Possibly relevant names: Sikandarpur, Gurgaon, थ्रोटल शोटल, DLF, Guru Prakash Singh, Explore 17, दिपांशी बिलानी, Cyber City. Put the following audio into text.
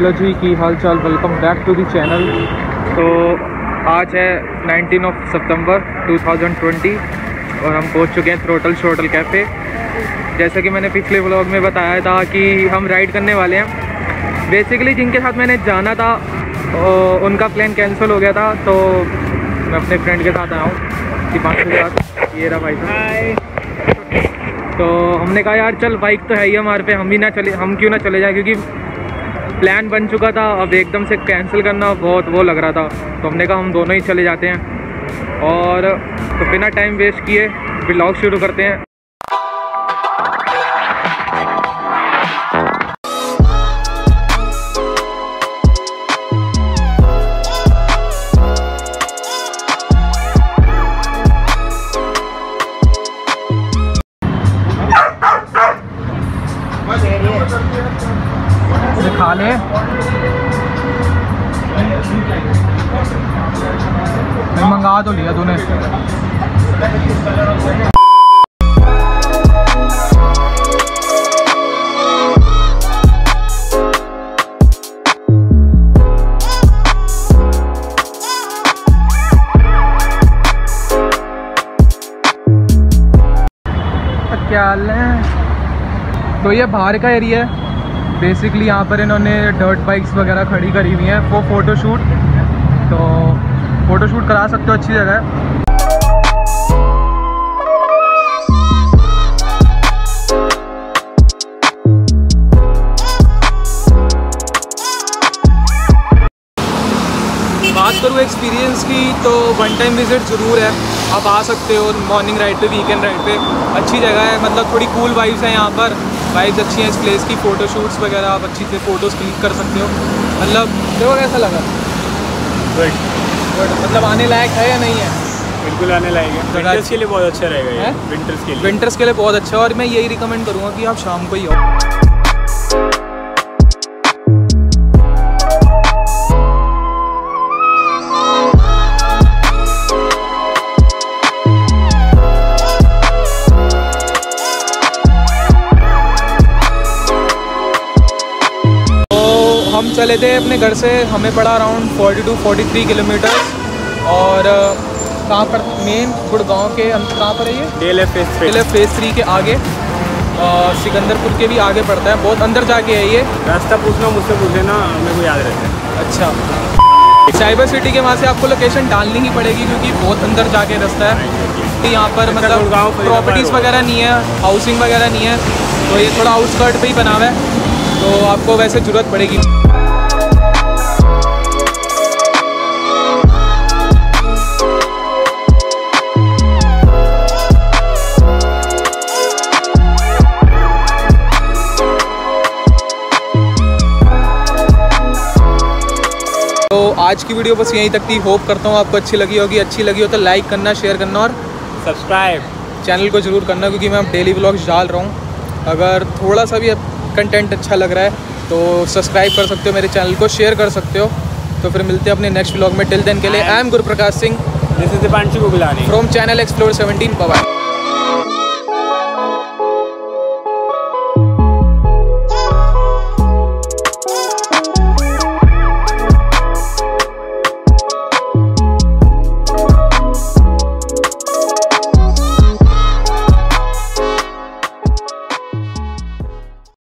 Hello जी, की हाल चाल, welcome back to the channel. तो आज है 19 सितंबर 2020 और हम पहुंच चुके हैं थ्रोटल शोटल कैफ़े। जैसा कि मैंने पिछले व्लॉग में बताया था कि हम राइड करने वाले हैं। बेसिकली जिनके साथ मैंने जाना था उनका प्लान कैंसिल हो गया था, तो मैं अपने फ्रेंड के साथ आया हूँ, दीपांशी के साथ। ये रहा भाई साहब। तो हमने कहा यार चल, बाइक तो है ही हमारे पे, हम क्यों ना चले जाएँ, क्योंकि प्लान बन चुका था। अब एकदम से कैंसिल करना बहुत वो लग रहा था, तो हमने कहा हम दोनों ही चले जाते हैं। और तो बिना टाइम वेस्ट किए व्लॉग शुरू करते हैं। खा ले, मंगा तो लिया तूने। क्या हाल है? तो ये बाहर का एरिया है। बेसिकली यहाँ पर इन्होंने डर्ट बाइक्स वगैरह खड़ी करी हुई हैं वो फ़ोटोशूट, तो फ़ोटोशूट करा सकते हो, अच्छी जगह है। बात करूँ एक्सपीरियंस की, तो वन टाइम विजिट ज़रूर है, आप आ सकते हो मॉर्निंग राइड पे, वीकेंड राइड पे। अच्छी जगह है, मतलब थोड़ी कूल वाइब्स हैं यहाँ पर, वाइब्स अच्छी हैं इस प्लेस की। फ़ोटोशूट्स वगैरह आप अच्छी से फ़ोटोज़ क्लिक कर सकते हो। मतलब देखो कैसा लगा, गुड। मतलब आने लायक है या नहीं है? बिल्कुल आने लायक है, विंटर्स के लिए बहुत अच्छा रहेगा ये, विंटर्स के लिए बहुत अच्छा। और मैं यही रिकमेंड करूँगा कि आप शाम को ही आओ। चले थे अपने घर से, हमें पड़ा अराउंड 42-43 किलोमीटर्स। और कहाँ पर? मेन गुड़गांव के कहाँ पर है ये? DLF Phase 3 के आगे, सिकंदरपुर के भी आगे पड़ता है, बहुत अंदर जाके है ये। रास्ता पूछना मुझसे पूछ लेना, मेरे को याद रहता है। अच्छा, साइबर सिटी के वहाँ से आपको लोकेशन डालनी ही पड़ेगी, क्योंकि बहुत अंदर जाके रास्ता है। यहाँ पर मतलब प्रॉपर्टीज़ वगैरह नहीं है, हाउसिंग वगैरह नहीं है, तो ये थोड़ा आउटस्कर्ट पर ही बना हुआ है, तो आपको वैसे ज़रूरत पड़ेगी। तो आज की वीडियो बस यहीं तक थी। होप करता हूँ आपको अच्छी लगी होगी। अच्छी लगी हो तो लाइक करना, शेयर करना और सब्सक्राइब चैनल को ज़रूर करना, क्योंकि मैं डेली व्लॉग्स डाल रहा हूँ। अगर थोड़ा सा भी कंटेंट अच्छा लग रहा है तो सब्सक्राइब कर सकते हो मेरे चैनल को, शेयर कर सकते हो। तो फिर मिलते हैं अपने नेक्स्ट व्लॉग में। टिल देन के लिए I am Guru Prakash Singh, this is दिपांशी बिलानी from channel explore 17। बाय बाय।